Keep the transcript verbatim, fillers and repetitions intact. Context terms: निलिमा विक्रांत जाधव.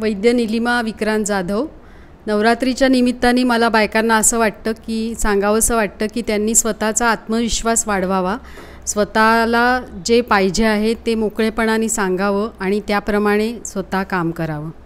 वैद्य निलिमा विक्रांत जाधव। नवरात्रीच्या निमित्ताने मला बायकांना असं वाटतं की सांगावंसं वाटतं की त्यांनी स्वतःचा आत्मविश्वास वाढवावा, स्वतःला जे पाहिजे आहे ते मोकळेपणाने सांगावं आणि त्याप्रमाणे स्वतः काम करावं।